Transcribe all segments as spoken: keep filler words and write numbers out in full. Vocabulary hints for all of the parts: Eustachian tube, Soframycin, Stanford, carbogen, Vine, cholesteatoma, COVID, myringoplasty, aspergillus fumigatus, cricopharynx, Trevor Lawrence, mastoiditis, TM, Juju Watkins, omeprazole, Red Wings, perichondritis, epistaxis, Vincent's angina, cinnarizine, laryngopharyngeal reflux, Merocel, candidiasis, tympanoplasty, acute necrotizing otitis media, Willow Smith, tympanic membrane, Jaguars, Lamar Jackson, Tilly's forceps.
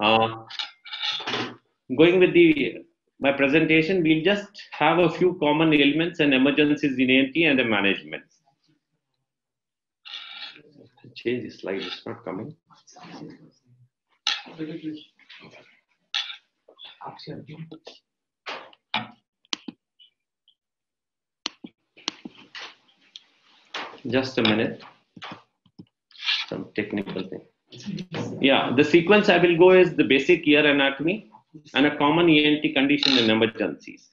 Uh, going with the my presentation, we'll just have a few common ailments and emergencies in E N T and the management. Change the slide; it's not coming. Just a minute. Some technical thing. Yeah, the sequence I will go is the basic ear anatomy and a common E N T condition and emergencies.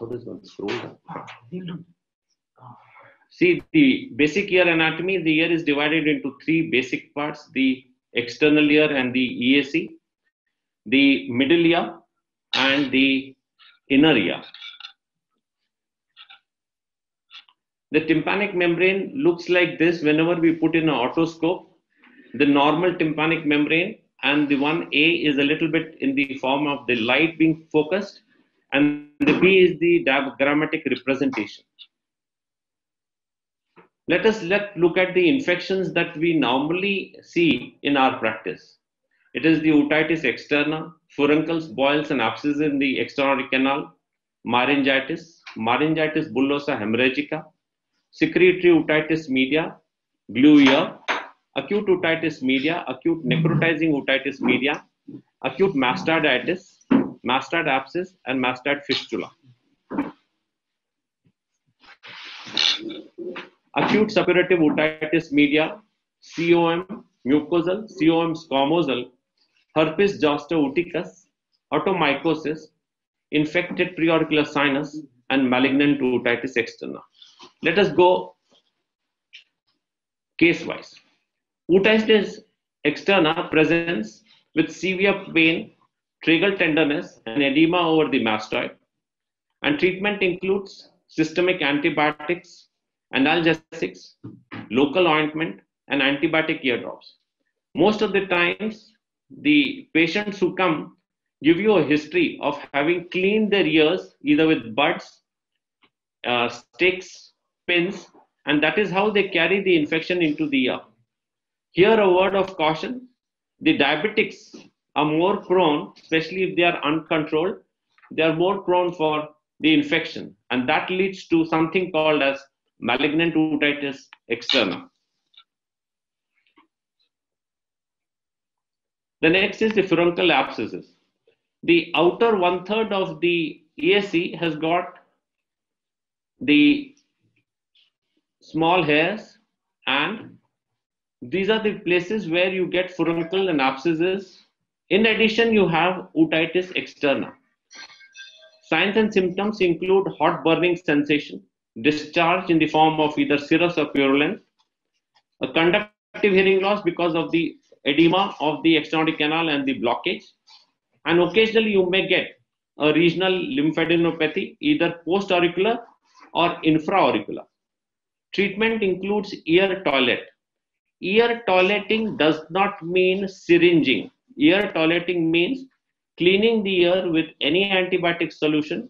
How does one scroll down? See, the basic ear anatomy, the ear is divided into three basic parts: the external ear and the E A C, the middle ear, and the inner ear. The tympanic membrane looks like this whenever we put in an otoscope. The normal tympanic membrane and the one A is a little bit in the form of the light being focused, and the B is the diagrammatic representation. Let us let look at the infections that we normally see in our practice. It is the otitis externa, furuncles, boils, and abscesses in the external canal, myringitis, myringitis bullosa hemorrhagea, secretory otitis media, glue ear, acute otitis media, acute necrotizing otitis media, acute mastoiditis, mastoid abscess, and mastoid fistula. Acute suppurative otitis media, C O M, mucosal, C O M squamosal, herpes zoster oticus, otomycosis, infected preauricular sinus, and malignant otitis externa. Let us go case wise. Otitis externa presents with severe pain, tragal tenderness, and edema over the mastoid, and treatment includes systemic antibiotics, analgesics, local ointment, and antibiotic eardrops. Most of the times, the patients who come give you a history of having cleaned their ears either with buds, uh, sticks, pins, and that is how they carry the infection into the ear. Here, a word of caution: the diabetics are more prone, especially if they are uncontrolled. They are more prone for the infection, and that leads to something called as malignant otitis externa. The next is the furuncle abscesses. The outer one third of the E A C has got the small hairs, and these are the places where you get furuncle and abscesses. In addition, you have otitis externa. Signs and symptoms include hot burning sensation, discharge in the form of either serous or purulent, a conductive hearing loss because of the edema of the external canal and the blockage, and occasionally you may get a regional lymphadenopathy, either post-auricular or infraauricular. Treatment includes ear toilet. Ear toileting does not mean syringing. Ear toileting means cleaning the ear with any antibiotic solution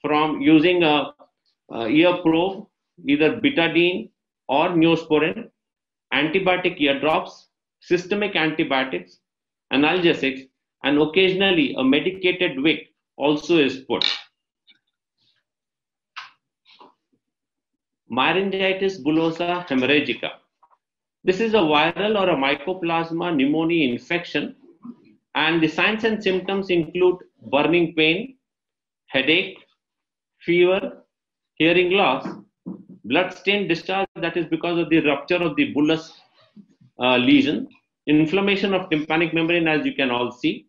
from using a Uh, ear probe, either Betadine or Neosporin, antibiotic eardrops, systemic antibiotics, analgesics, and occasionally a medicated wick also is put. Myringitis bullosa hemorrhagica. This is a viral or a mycoplasma pneumonia infection, and the signs and symptoms include burning pain, headache, fever, hearing loss, blood-stained discharge that is because of the rupture of the bullous uh, lesion, inflammation of tympanic membrane, as you can all see,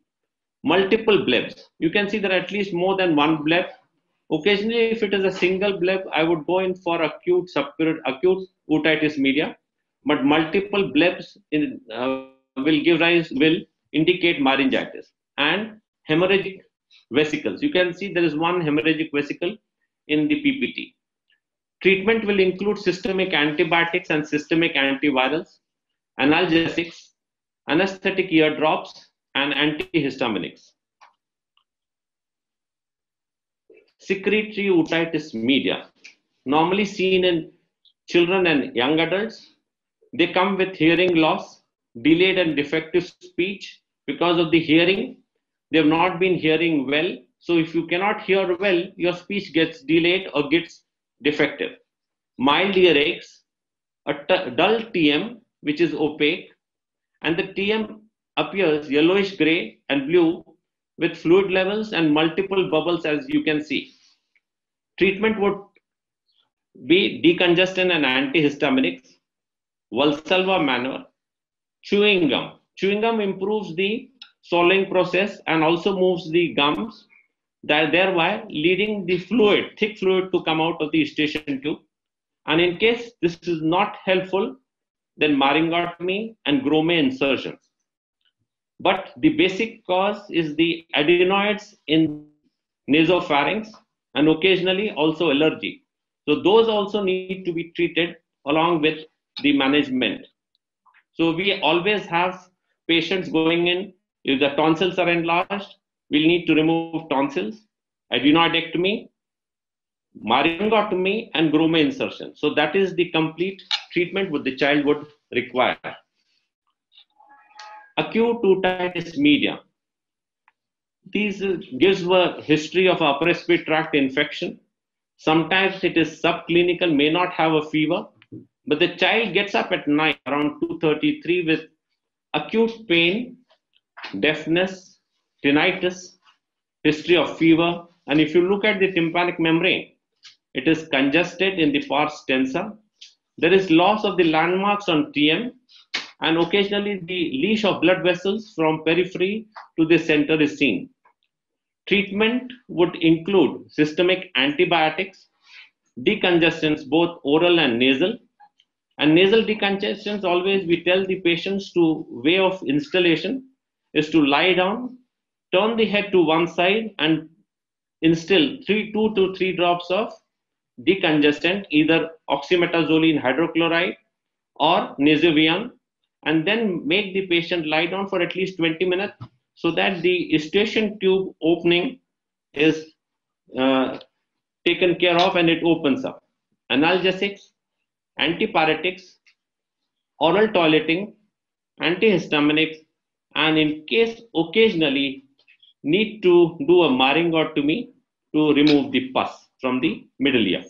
multiple blebs. You can see there are at least more than one bleb. Occasionally, if it is a single bleb, I would go in for acute subacute acute otitis media, but multiple blebs in, uh, will give rise will indicate myringitis. And hemorrhagic vesicles. You can see there is one hemorrhagic vesicle in the P P T. Treatment will include systemic antibiotics and systemic antivirals, analgesics, anesthetic eardrops, and antihistaminics. Secretory otitis media, normally seen in children and young adults. They come with hearing loss, delayed and defective speech because of the hearing. They have not been hearing well. So if you cannot hear well, your speech gets delayed or gets defective. Mild earaches, a dull T M which is opaque, and the T M appears yellowish gray and blue with fluid levels and multiple bubbles, as you can see. Treatment would be decongestant and antihistaminics, Valsalva maneuver, chewing gum. Chewing gum improves the swallowing process and also moves the gums, thereby leading the fluid, thick fluid, to come out of the eustachian tube. And in case this is not helpful, then myringotomy and Gromé insertions. But the basic cause is the adenoids in nasopharynx and occasionally also allergy. So those also need to be treated along with the management. So we always have patients going in, if the tonsils are enlarged, we'll need to remove tonsils, adenoidectomy, myringotomy and Gromé insertion. So that is the complete treatment what the child would require. Acute otitis media. These uh, gives a history of upper respiratory tract infection. Sometimes it is subclinical, may not have a fever, but the child gets up at night around two thirty-three with acute pain, deafness, tinnitus, history of fever. And if you look at the tympanic membrane, it is congested in the pars tensa. There is loss of the landmarks on T M and occasionally the leash of blood vessels from periphery to the center is seen. Treatment would include systemic antibiotics, decongestants, both oral and nasal. And nasal decongestants, always we tell the patients to way of instillation is to lie down, turn the head to one side and instill three, two to three drops of decongestant, either oxymetazoline hydrochloride or nasovion, and then make the patient lie down for at least twenty minutes so that the eustachian tube opening is uh, taken care of and it opens up. Analgesics, antipyretics, oral toileting, antihistaminics, and in case occasionally need to do a myringotomy to remove the pus from the middle ear.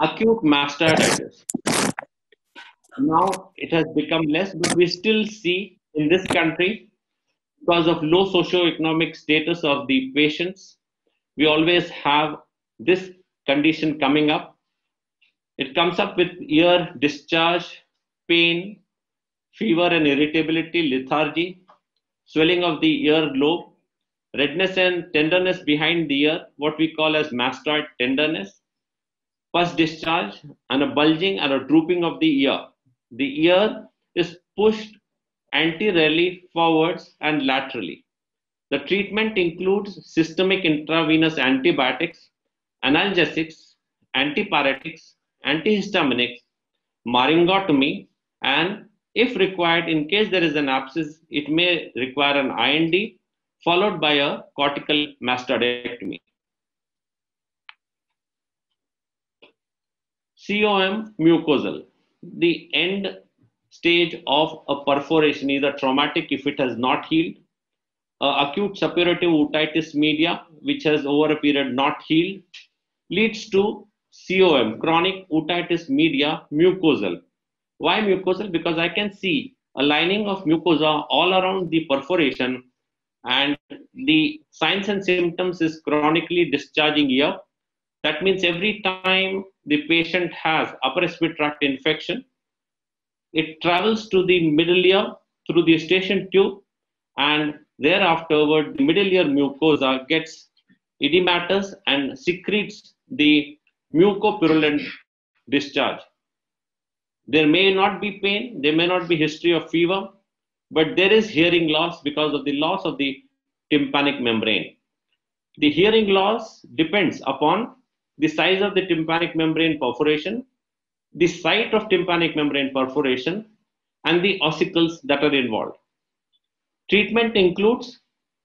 Acute mastoiditis. Now it has become less, but we still see in this country, because of low socioeconomic status of the patients, we always have this condition coming up. It comes up with ear discharge, pain, fever and irritability, lethargy, swelling of the ear lobe, redness and tenderness behind the ear, what we call as mastoid tenderness, pus discharge, and a bulging and a drooping of the ear. The ear is pushed anteriorly, forwards and laterally. The treatment includes systemic intravenous antibiotics, analgesics, antipyretics, antihistaminics, myringotomy, and if required, in case there is an abscess, it may require an I N D followed by a cortical mastoidectomy. C O M mucosal, the end stage of a perforation, either traumatic if it has not healed, uh, acute suppurative otitis media, which has over a period not healed, leads to C O M, chronic otitis media mucosal. Why mucosal? Because I can see a lining of mucosa all around the perforation, and the signs and symptoms is chronically discharging ear. That means every time the patient has upper respiratory tract infection, it travels to the middle ear through the eustachian tube, and thereafterward the middle ear mucosa gets edematous and secretes the mucopurulent discharge. There may not be pain, there may not be history of fever, but there is hearing loss because of the loss of the tympanic membrane. The hearing loss depends upon the size of the tympanic membrane perforation, the site of tympanic membrane perforation, and the ossicles that are involved. Treatment includes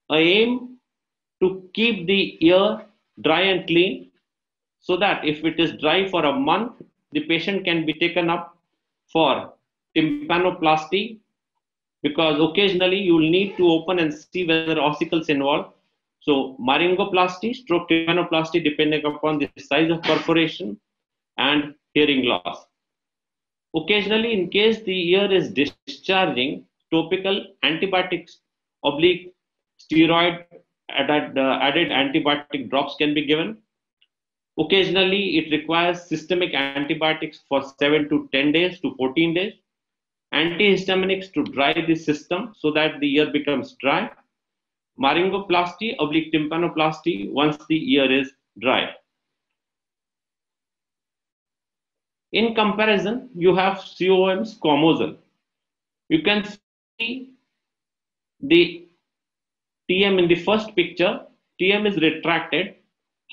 an aim to keep the ear dry and clean so that if it is dry for a month, the patient can be taken up for tympanoplasty, because occasionally you will need to open and see whether ossicles involved. So myringoplasty, stroke tympanoplasty, depending upon the size of perforation and hearing loss. Occasionally, in case the ear is discharging, topical antibiotics oblique steroid added, uh, added antibiotic drops can be given. Occasionally, it requires systemic antibiotics for seven to ten days to fourteen days, antihistaminics to dry the system so that the ear becomes dry. Myringoplasty oblique tympanoplasty once the ear is dry. In comparison, you have C O M's comosal. You can see the T M in the first picture. T M is retracted.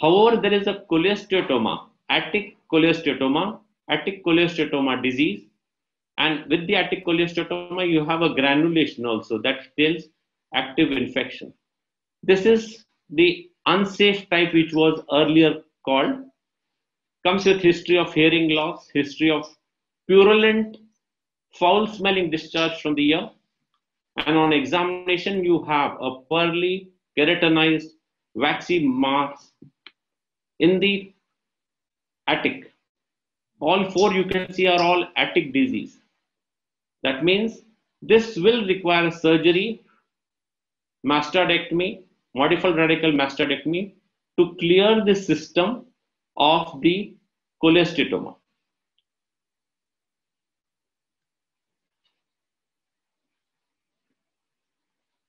However, there is a cholesteatoma, attic cholesteatoma, attic cholesteatoma disease, and with the attic cholesteatoma, you have a granulation also that tells active infection. This is the unsafe type, which was earlier called. Comes with history of hearing loss, history of purulent, foul-smelling discharge from the ear, and on examination, you have a pearly, keratinized, waxy mass in the attic. All four you can see are all attic disease. That means this will require surgery, mastoidectomy, modified radical mastoidectomy, to clear the system of the cholesteatoma.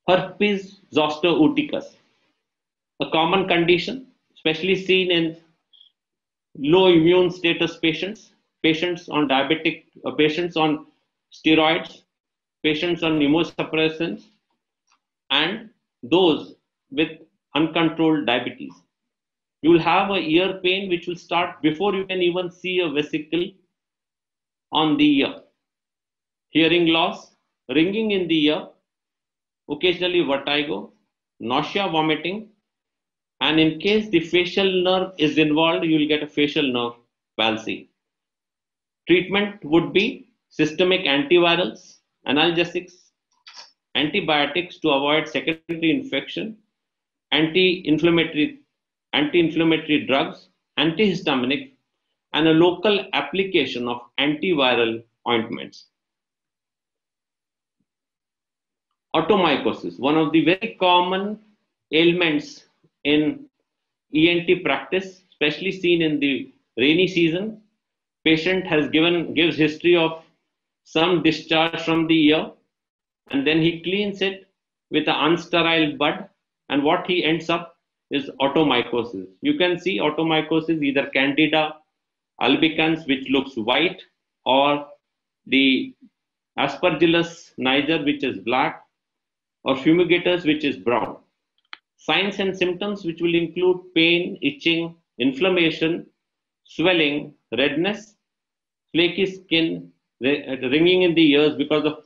Herpes zoster oticus, a common condition especially seen in low immune status patients, patients on diabetic, uh, patients on steroids, patients on immunosuppressants, and those with uncontrolled diabetes. You will have a ear pain which will start before you can even see a vesicle on the ear. Hearing loss, ringing in the ear, occasionally vertigo, nausea, vomiting, and in case the facial nerve is involved, you will get a facial nerve palsy. Treatment would be systemic antivirals, analgesics, antibiotics to avoid secondary infection, anti-inflammatory anti-inflammatory drugs, antihistaminic, and a local application of antiviral ointments. Otomycosis, one of the very common ailments in E N T practice, especially seen in the rainy season. Patient has given gives history of some discharge from the ear, and then he cleans it with an unsterile bud, and what he ends up is otomycosis. You can see otomycosis, either candida albicans, which looks white, or the aspergillus niger, which is black, or fumigatus, which is brown. Signs and symptoms, which will include pain, itching, inflammation, swelling, redness, flaky skin, ringing in the ears because of,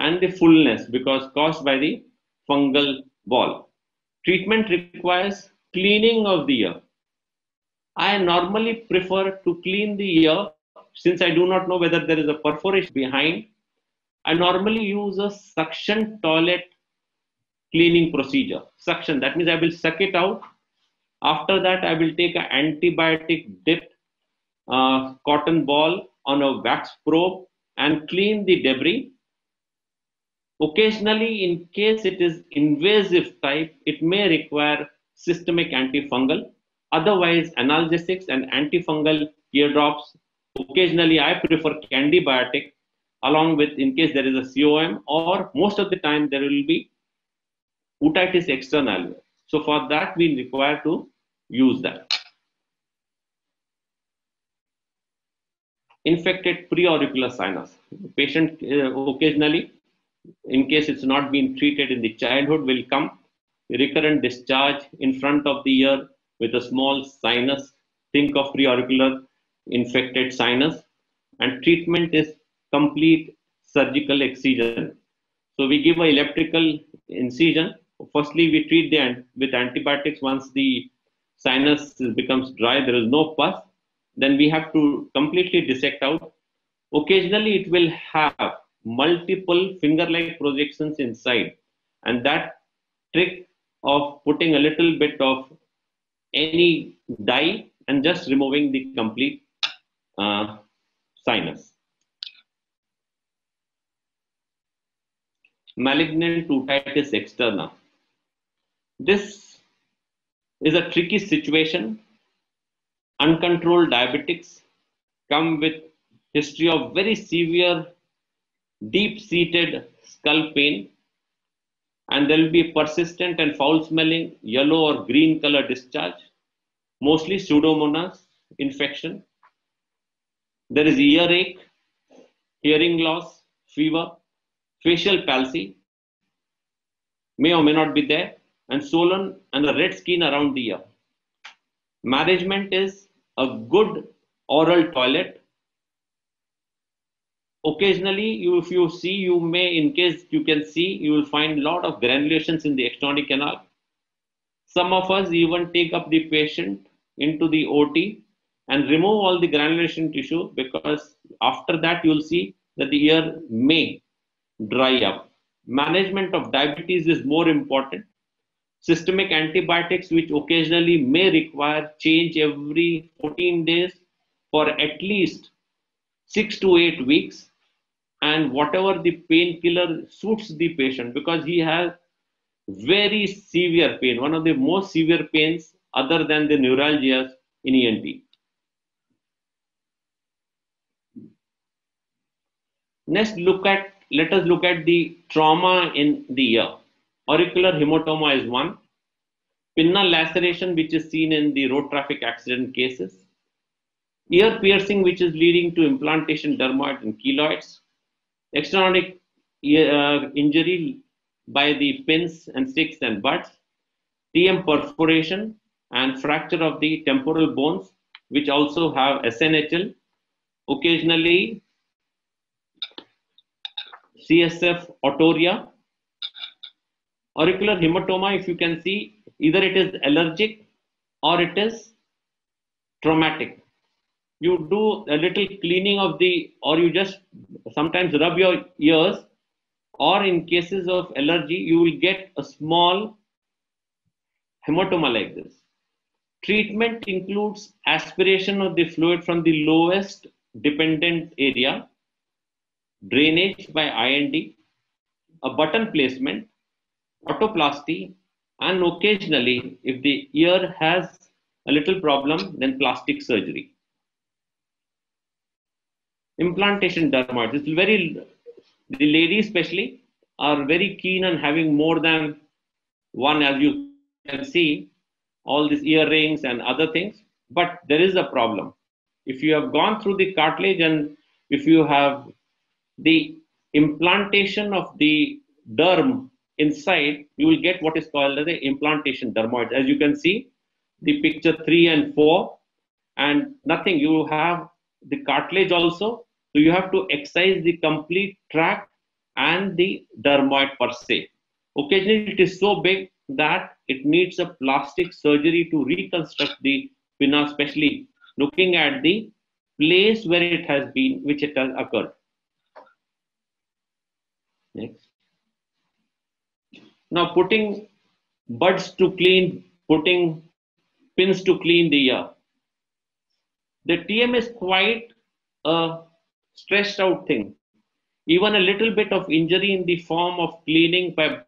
and the fullness because caused by the fungal ball. Treatment requires cleaning of the ear. I normally prefer to clean the ear since I do not know whether there is a perforation behind. I normally use a suction toilet cleaning procedure. Suction, that means I will suck it out. After that, I will take an antibiotic dipped uh, cotton ball on a wax probe and clean the debris. Occasionally, in case it is invasive type, it may require systemic antifungal. Otherwise, analgesics and antifungal eardrops. Occasionally, I prefer candibiotic along with, in case there is a C O M, or most of the time there will be otitis externa. So for that, we require to use that. Infected preauricular sinus. Patient uh, occasionally, in case it's not been treated in the childhood, will come recurrent discharge in front of the ear with a small sinus. Think of preauricular infected sinus, and treatment is complete surgical excision. So we give an electrical incision. Firstly, we treat them with antibiotics. Once the sinus becomes dry, there is no pus. then we have to completely dissect out. Occasionally it will have multiple finger-like projections inside, and that trick of putting a little bit of any dye and just removing the complete uh, sinus. Malignant otitis externa. This is a tricky situation. Uncontrolled diabetics come with history of very severe, deep-seated skull pain, and there will be persistent and foul-smelling yellow or green color discharge, mostly pseudomonas infection. There is ear ache, hearing loss, fever, facial palsy may or may not be there, and swollen and the red skin around the ear. Management is a good oral toilet. Occasionally, you, if you see, you may, in case you can see, you will find a lot of granulations in the external canal. Some of us even take up the patient into the O T and remove all the granulation tissue, because after that you will see that the ear may dry up. Management of diabetes is more important. Systemic antibiotics, which occasionally may require change every fourteen days for at least six to eight weeks, and whatever the painkiller suits the patient, because he has very severe pain, one of the most severe pains other than the neuralgias in E N T. Next, look at, let us look at the trauma in the ear. Auricular hematoma is one. Pinna laceration, which is seen in the road traffic accident cases. Ear piercing, which is leading to implantation, dermoid and keloids. External uh, injury by the pins and sticks and butts. T M perforation and fracture of the temporal bones, which also have S N H L. Occasionally, C S F otorrhea. Auricular hematoma, if you can see, either it is allergic or it is traumatic. You do a little cleaning of the, or you just sometimes rub your ears, or in cases of allergy, you will get a small hematoma like this. Treatment includes aspiration of the fluid from the lowest dependent area, drainage by I N D, a button placement, otoplasty, and occasionally, if the ear has a little problem, then plastic surgery. Implantation dermoid. It's very, the ladies especially are very keen on having more than one, as you can see, all these earrings and other things. But there is a problem. If you have gone through the cartilage, and if you have the implantation of the derm inside, you will get what is called as the implantation dermoid. As you can see, the picture three and four, and nothing. You have the cartilage also, so you have to excise the complete tract and the dermoid per se. Occasionally, it is so big that it needs a plastic surgery to reconstruct the pinna, especially looking at the place where it has been, which it has occurred. Next. Now, putting buds to clean, putting pins to clean the ear. The T M is quite a stressed out thing. Even a little bit of injury in the form of cleaning by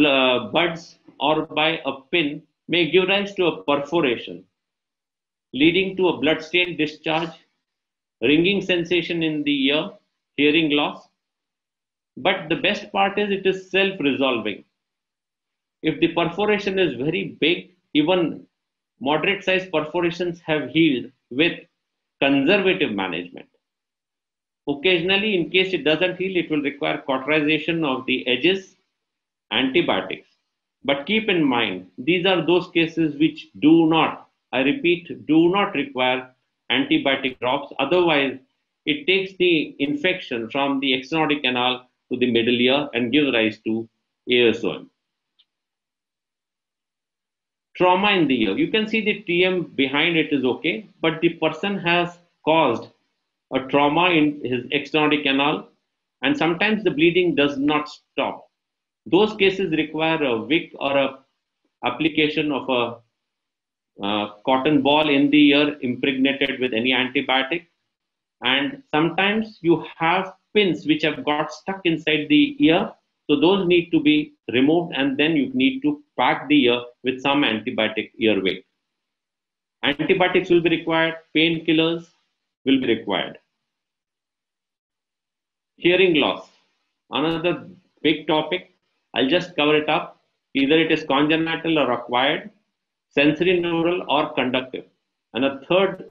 uh, buds or by a pin may give rise to a perforation, leading to a blood-stained discharge, ringing sensation in the ear, hearing loss. But the best part is it is self-resolving. If the perforation is very big, even moderate size perforations have healed with conservative management. Occasionally, in case it doesn't heal, it will require cauterization of the edges, antibiotics. But keep in mind, these are those cases which do not, I repeat, do not require antibiotic drops. Otherwise, it takes the infection from the external canal to the middle ear and gives rise to A S O M. trauma in the ear. You can see the T M behind it is okay, but the person has caused a trauma in his external canal, and sometimes the bleeding does not stop. Those cases require a wick or a application of a uh, cotton ball in the ear impregnated with any antibiotic, and sometimes you have pins which have got stuck inside the ear, so those need to be removed, and then you need to pack the ear with some antibiotic ear wick. Antibiotics will be required, painkillers will be required. Hearing loss, another big topic. I'll just cover it up. Either it is congenital or acquired, sensorineural or conductive, and a third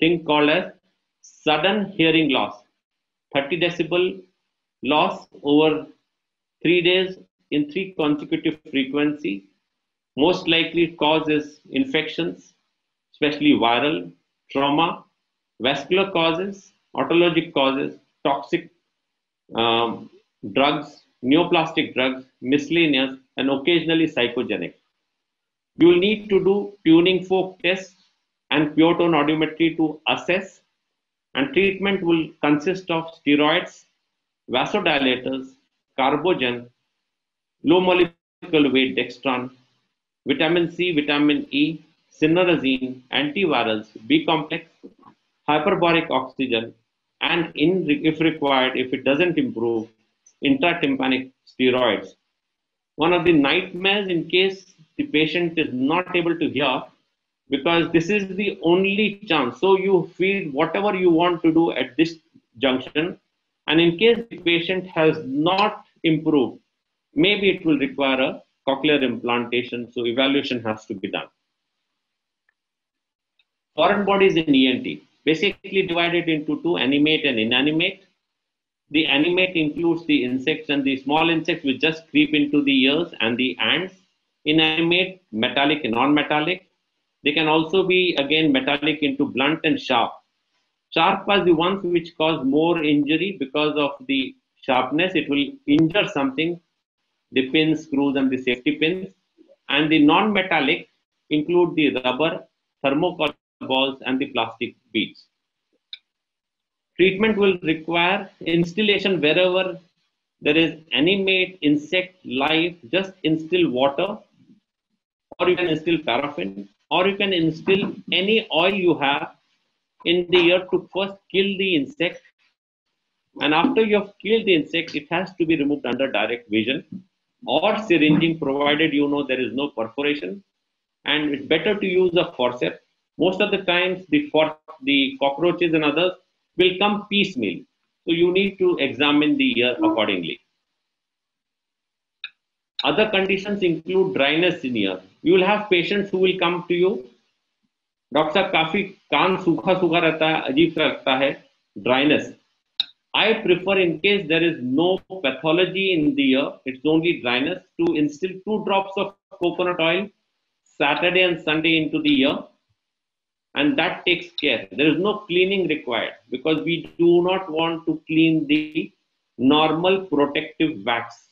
thing called as sudden hearing loss, thirty decibel loss over three days in three consecutive frequency. Most likely causes infections, especially viral, trauma, vascular causes, autologic causes, toxic um, drugs, neoplastic drugs, miscellaneous, and occasionally psychogenic. You will need to do tuning fork tests and pure tone audiometry to assess, and treatment will consist of steroids, vasodilators, carbogen, low molecular weight dextran, vitamin C, vitamin E, cinnarizine, antivirals, B complex, hyperbaric oxygen, and in, if required, if it doesn't improve, intratympanic steroids. One of the nightmares in case the patient is not able to hear, because this is the only chance. So you feel whatever you want to do at this junction, and in case the patient has not improved, maybe it will require a cochlear implantation. So evaluation has to be done. Foreign bodies in E N T basically divided into two: animate and inanimate. The animate includes the insects and the small insects which just creep into the ears, and the ants. Inanimate, metallic and non-metallic. They can also be again metallic into blunt and sharp. Sharp are the ones which cause more injury because of the sharpness. It will injure something, the pins, screws, and the safety pins. And the non-metallic include the rubber, thermocol balls, and the plastic beads. Treatment will require instillation wherever there is animate, insect, life. Just instill water, or you can instill paraffin, or you can instill any oil you have in the ear to first kill the insect. And after you have killed the insect, it has to be removed under direct vision or syringing, provided you know there is no perforation. And it's better to use a forceps. Most of the times, the for the cockroaches and others will come piecemeal, so you need to examine the ear accordingly. Other conditions include dryness in ear. You will have patients who will come to you, doctor saab काफी कान सूखा सूखा रहता है, अजीब सा लगता है, dryness. I prefer, in case there is no pathology in the ear, it's only dryness, to instill two drops of coconut oil Saturday and Sunday into the ear, and that takes care. There is no cleaning required, because we do not want to clean the normal protective wax.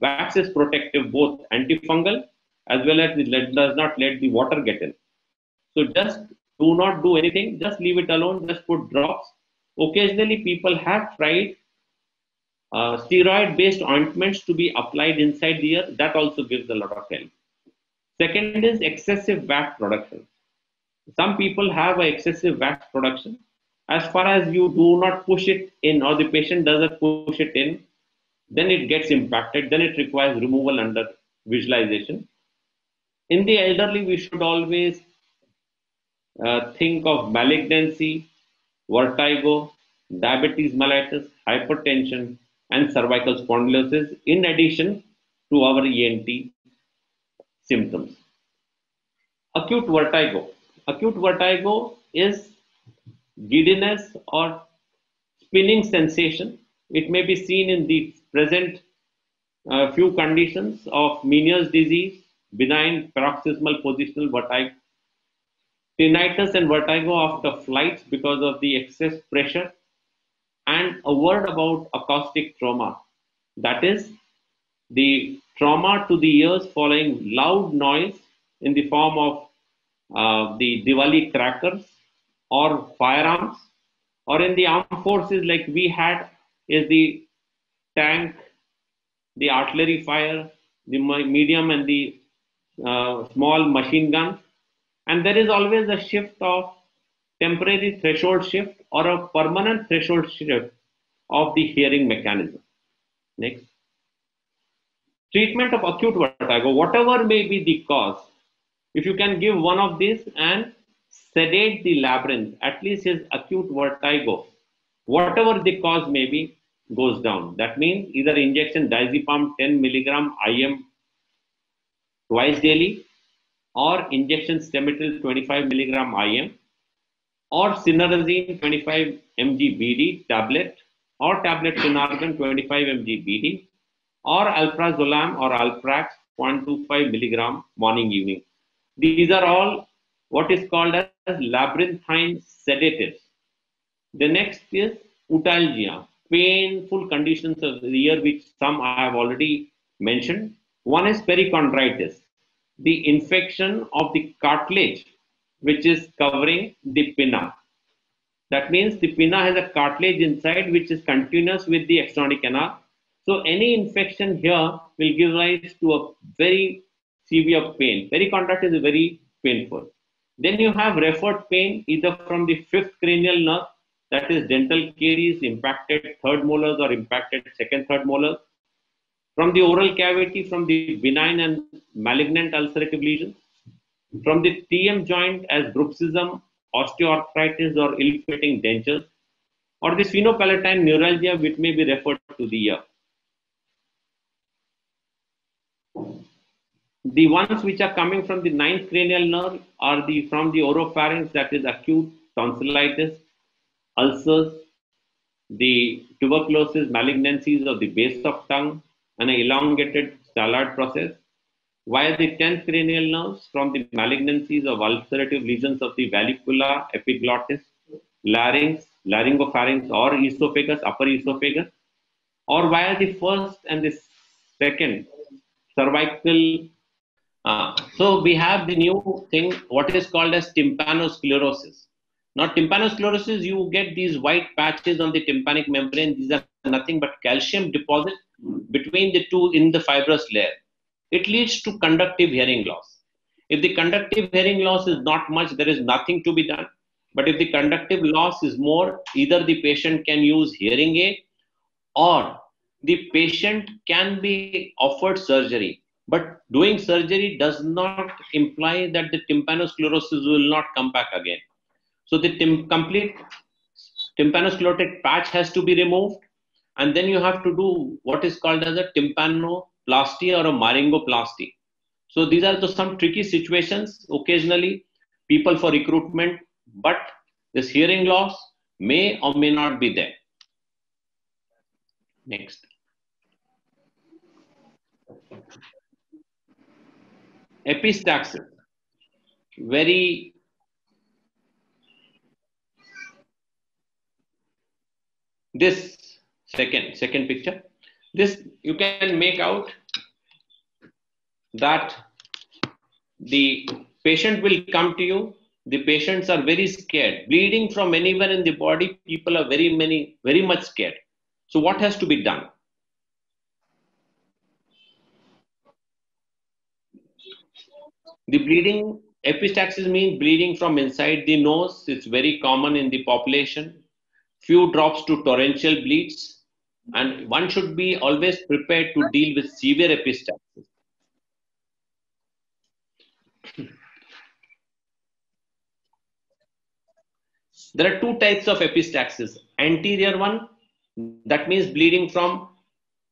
Wax is protective, both antifungal as well as it does not let the water get in. So just do not do anything, just leave it alone, just put drops. Occasionally people have tried uh, steroid based ointments to be applied inside the ear. That also gives a lot of help. Second is excessive wax production. Some people have an excessive wax production. As far as you do not push it in, or the patient doesn't push it in, then it gets impacted. Then it requires removal under visualization. In the elderly, we should always uh, think of malignancy, vertigo, diabetes mellitus, hypertension, and cervical spondylosis, in addition to our E N T symptoms. Acute vertigo. Acute vertigo is giddiness or spinning sensation. It may be seen in the present uh, few conditions of Meniere's disease, benign paroxysmal positional vertigo, tinnitus and vertigo after flights because of the excess pressure. And a word about acoustic trauma, that is the trauma to the ears following loud noise in the form of uh, the Diwali crackers or firearms, or in the armed forces like we had is the tank, the artillery fire, the medium and the uh, small machine guns. And there is always a shift of temporary threshold shift or a permanent threshold shift of the hearing mechanism. Next. Treatment of acute vertigo, whatever may be the cause, if you can give one of these and sedate the labyrinth, at least his acute vertigo, whatever the cause may be, goes down. That means either injection diazepam ten milligram I M twice daily, or injection stemetil twenty-five milligram I M, or cinnarizine twenty-five milligram B D tablet, or tablet cinnarizine twenty-five milligram B D, or alprazolam or alprax zero point two five milligram morning evening. These are all what is called as labyrinthine sedatives. The next is utalgia, painful conditions of the ear, which some I have already mentioned. One is perichondritis, the infection of the cartilage which is covering the pinna. That means the pinna has a cartilage inside which is continuous with the external canal. So any infection here will give rise to a very severe pain. Perichondritis is very painful. Then you have referred pain either from the fifth cranial nerve, that is dental caries, impacted third molars or impacted second, third molars, from the oral cavity, from the benign and malignant ulcerative lesions, from the T M joint as bruxism, osteoarthritis or ill-fitting dentures, or the sphenopalatine neuralgia which may be referred to the ear. The ones which are coming from the ninth cranial nerve are the from the oropharynx, that is acute tonsillitis, ulcers, the tuberculosis, malignancies of the base of tongue, and an elongated Stallard process. Via the tenth cranial nerves from the malignancies of ulcerative lesions of the valvula, epiglottis, larynx, laryngopharynx, or esophagus, upper esophagus, or via the first and the second cervical. Uh, so we have the new thing, what is called as tympanosclerosis. Now, tympanosclerosis, you get these white patches on the tympanic membrane. These are nothing but calcium deposit between the two in the fibrous layer. It leads to conductive hearing loss. If the conductive hearing loss is not much, there is nothing to be done. But if the conductive loss is more, either the patient can use hearing aid or the patient can be offered surgery. But doing surgery does not imply that the tympanosclerosis will not come back again. So the tim complete tympanosclerotic patch has to be removed, and then you have to do what is called as a tympanoplasty or a myringoplasty. So these are the, some tricky situations occasionally, people for recruitment, but this hearing loss may or may not be there. Next. Epistaxis, very this second second picture, this you can make out that the patient will come to you. The patients are very scared, bleeding from anywhere in the body. People are very many very much scared. So what has to be done? The bleeding, epistaxis means bleeding from inside the nose. It's very common in the population. Few drops to torrential bleeds. And one should be always prepared to deal with severe epistaxis. There are two types of epistaxis. Anterior one, that means bleeding from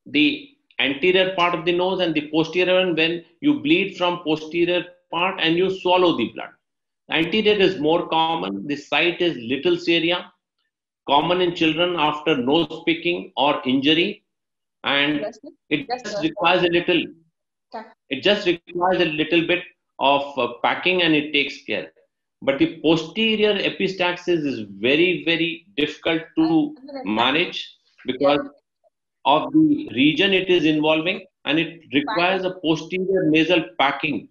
the anterior part of the nose, and the posterior one when you bleed from posterior part and you swallow the blood. Anterior is more common. The site is little seria, common in children after nose picking or injury, and it just requires a little. It just requires a little bit of uh, packing, and it takes care. But the posterior epistaxis is very very difficult to manage because of the region it is involving, and it requires a posterior nasal packing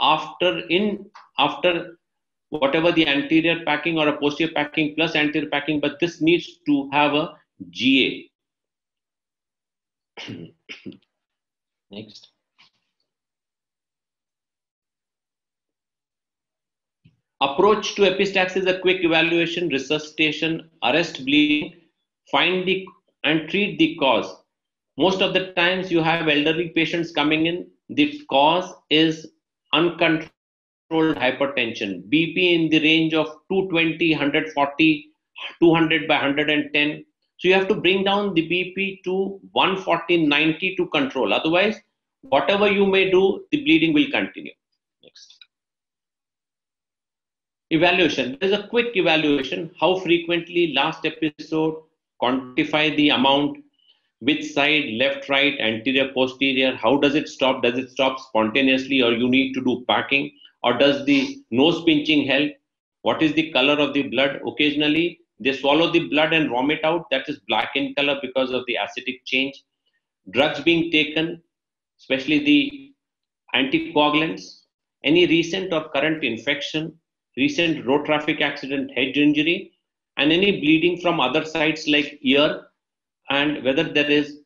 after in after whatever the anterior packing or a posterior packing plus anterior packing, but this needs to have a G A. Next. Approach to epistaxis: a quick evaluation, resuscitation, arrest bleeding, find the and treat the cause. Most of the times you have elderly patients coming in, the cause is uncontrolled hypertension, B P in the range of two twenty, one forty, two hundred by one ten. So you have to bring down the B P to one forty, ninety to control. Otherwise, whatever you may do, the bleeding will continue. Next. Evaluation. There is a quick evaluation. How frequently? Last episode. Quantify the amount. Which side? Left, right, anterior, posterior. How does it stop? Does it stop spontaneously, or you need to do packing? Or does the nose pinching help? What is the color of the blood? Occasionally they swallow the blood and vomit out. That is black in color because of the acidic change. Drugs being taken, especially the anticoagulants. Any recent or current infection, recent road traffic accident, head injury, and any bleeding from other sites like ear, and whether there is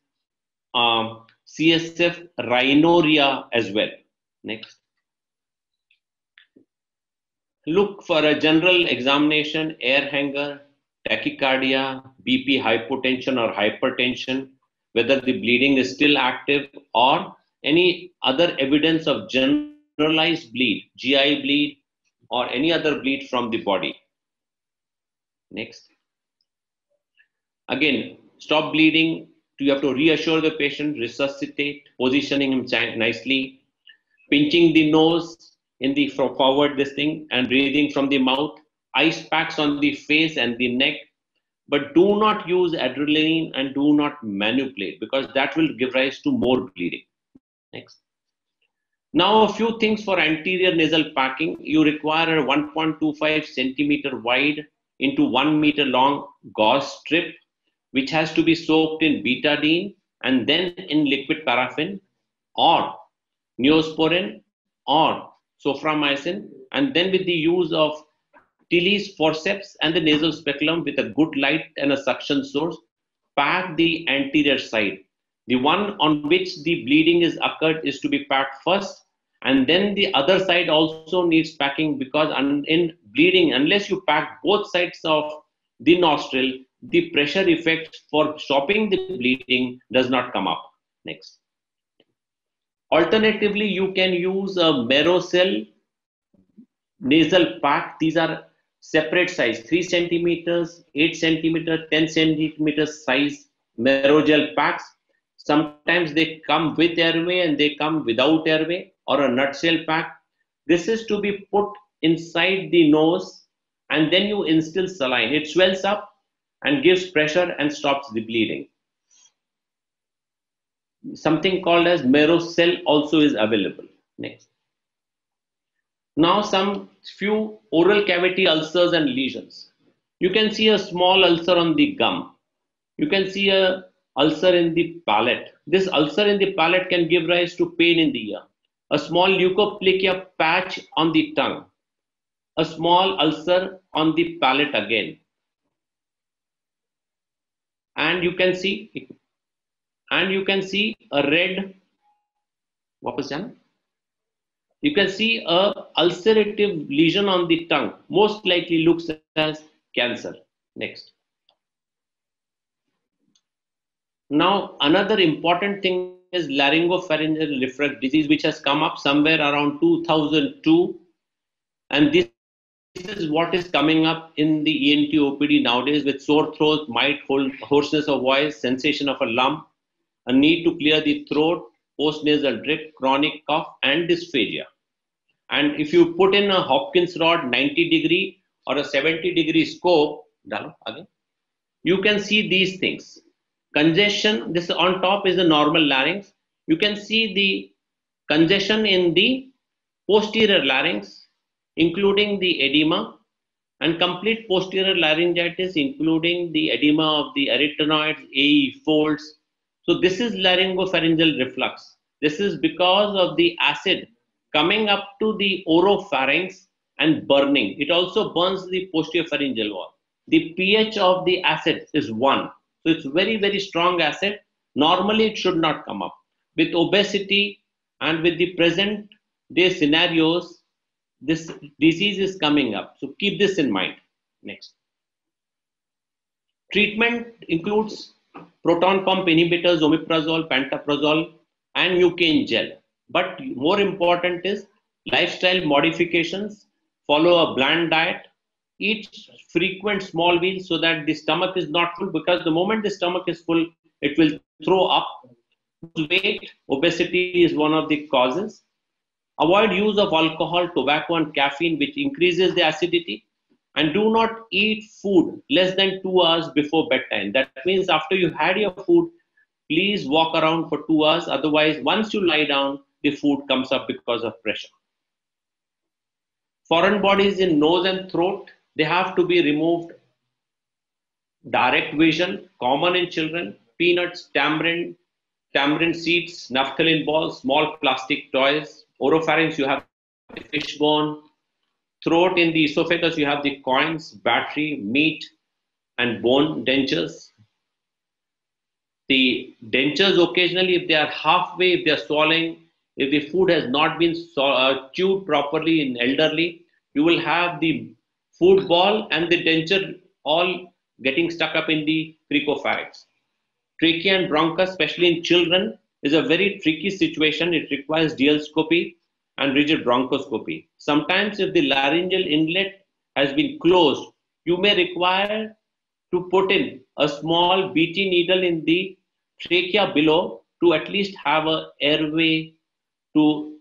um, C S F rhinorrhea as well. Next. Look for a general examination, air hunger, tachycardia, B P hypotension or hypertension, whether the bleeding is still active, or any other evidence of generalized bleed, G I bleed, or any other bleed from the body. Next. Again, stop bleeding. You have to reassure the patient, resuscitate, positioning him nicely, pinching the nose in the forward this thing and breathing from the mouth, ice packs on the face and the neck, but do not use adrenaline and do not manipulate, because that will give rise to more bleeding. Next. Now a few things for anterior nasal packing. You require a one point two five centimeter wide into one meter long gauze strip, which has to be soaked in Betadine and then in liquid paraffin or Neosporin or soframycin, and then with the use of Tilly's forceps and the nasal speculum with a good light and a suction source, pack the anterior side. The one on which the bleeding is occurred is to be packed first, and then the other side also needs packing, because in bleeding, unless you pack both sides of the nostril, the pressure effect for stopping the bleeding does not come up. Next. Alternatively, you can use a Merocel nasal pack. These are separate size, three centimeters, eight centimeter, ten centimeter size Merogel packs. Sometimes they come with airway and they come without airway, or a nutshell pack. This is to be put inside the nose and then you instill saline. It swells up and gives pressure and stops the bleeding. Something called as Merocel also is available. Next. Now some few oral cavity ulcers and lesions. You can see a small ulcer on the gum. You can see a ulcer in the palate. This ulcer in the palate can give rise to pain in the ear. A small leukoplakia patch on the tongue. A small ulcer on the palate again. And you can see. And you can see a red. What was that? You can see a ulcerative lesion on the tongue. Most likely looks as cancer. Next. Now another important thing is laryngopharyngeal refractory disease, which has come up somewhere around two thousand two, and this is what is coming up in the E N T O P D nowadays, with sore throat, might, hoarseness of voice, sensation of a lump, a need to clear the throat, post-nasal drip, chronic cough, and dysphagia. And if you put in a Hopkins rod ninety degree or a seventy degree scope, you can see these things. Congestion, this on top is the normal larynx. You can see the congestion in the posterior larynx, including the edema, and complete posterior laryngitis, including the edema of the arytenoids, A E folds. So this is laryngopharyngeal reflux. This is because of the acid coming up to the oropharynx and burning. It also burns the posterior pharyngeal wall. The pH of the acid is one, so it's very very strong acid. Normally it should not come up. With obesity and with the present day scenarios, this disease is coming up, so keep this in mind. Next, treatment includes proton pump inhibitors, omeprazole, pantoprazole and mucane gel, but more important is lifestyle modifications. Follow a bland diet, eat frequent small meals so that the stomach is not full, because the moment the stomach is full it will throw up. Weight, obesity is one of the causes. Avoid use of alcohol, tobacco and caffeine, which increases the acidity, and do not eat food less than two hours before bedtime. That means after you had your food, please walk around for two hours, otherwise once you lie down the food comes up because of pressure. Foreign bodies in nose and throat, they have to be removed. Direct vision, common in children, peanuts, tamarind tamarind seeds, naphthalene balls, small plastic toys. Oropharynx, you have the fish bone. Throat, in the esophagus you have the coins, battery, meat and bone dentures. The dentures occasionally, if they are halfway, if they are swallowing, if the food has not been so, uh, chewed properly in elderly, you will have the food ball and the denture all getting stuck up in the cricopharynx. Trachea and bronchus, especially in children, is a very tricky situation. It requires dealscopy and rigid bronchoscopy. Sometimes if the laryngeal inlet has been closed, you may require to put in a small B T needle in the trachea below to at least have a airway to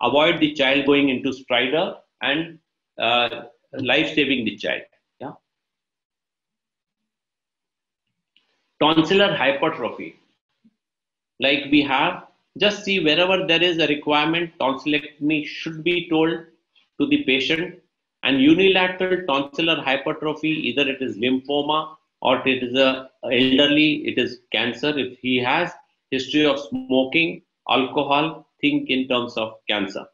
avoid the child going into stridor and uh, life saving the child. Yeah. Tonsillar hypertrophy, like we have, just see wherever there is a requirement, tonsillectomy should be told to the patient. And unilateral tonsillar hypertrophy, either it is lymphoma or it is a elderly, it is cancer. If he has history of smoking, alcohol, think in terms of cancer.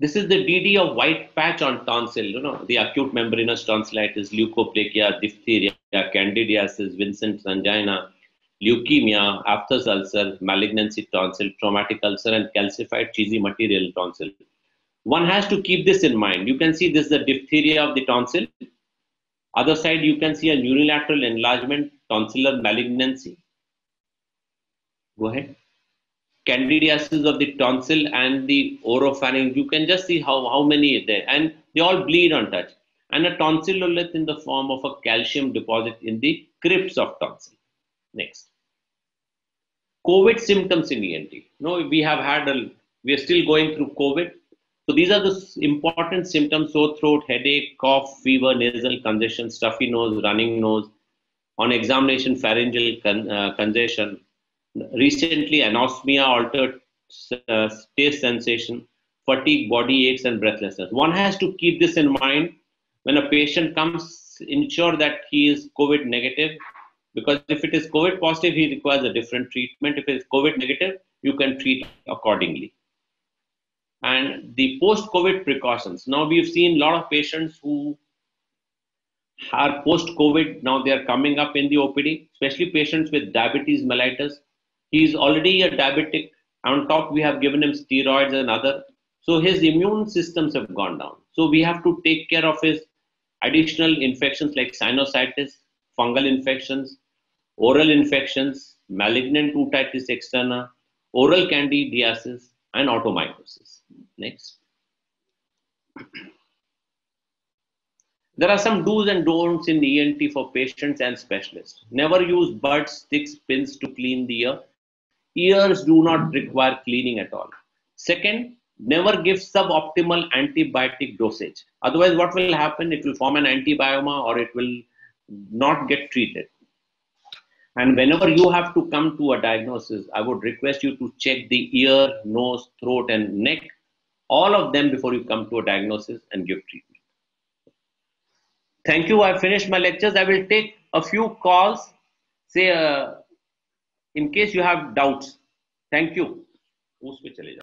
This is the D D of white patch on tonsil, you know, the acute membranous tonsillitis, leukoplakia, diphtheria, candidiasis, Vincent's angina, leukemia, aphthous ulcer, malignancy tonsil, traumatic ulcer and calcified cheesy material tonsil. One has to keep this in mind. You can see this is the diphtheria of the tonsil. Other side you can see a unilateral enlargement, tonsillar malignancy. Go ahead. Candidiasis of the tonsil and the oropharynx. You can just see how how many are there, and they all bleed on touch. And a tonsillolith in the form of a calcium deposit in the crypts of tonsil. Next, COVID symptoms in E N T. No, we have had a, we are still going through COVID. So these are the important symptoms: sore throat, headache, cough, fever, nasal congestion, stuffy nose, running nose. On examination, pharyngeal con uh, congestion. Recently, anosmia, altered uh, taste sensation, fatigue, body aches and breathlessness. One has to keep this in mind when a patient comes. Ensure that he is COVID negative, because if it is COVID positive he requires a different treatment. If it is COVID negative you can treat accordingly. And the post COVID precautions, now we have seen a lot of patients who are post COVID, now they are coming up in the O P D, especially patients with diabetes mellitus. He is already a diabetic, on top we have given him steroids and other, so his immune systems have gone down. So we have to take care of his additional infections like sinusitis, fungal infections, oral infections, malignant otitis externa, oral candidiasis and otomycosis. Next, there are some do's and don'ts in E N T for patients and specialists. Never use buds, sticks, pins to clean the ear. Ears do not require cleaning at all. Second, never give suboptimal antibiotic dosage. Otherwise, what will happen? It will form an antibioma or it will not get treated. And whenever you have to come to a diagnosis, I would request you to check the ear, nose, throat, and neck, all of them before you come to a diagnosis and give treatment. Thank you. I finished my lectures. I will take a few calls. Say, uh, in case you have doubts. Thank you, उस पे चले जाओ।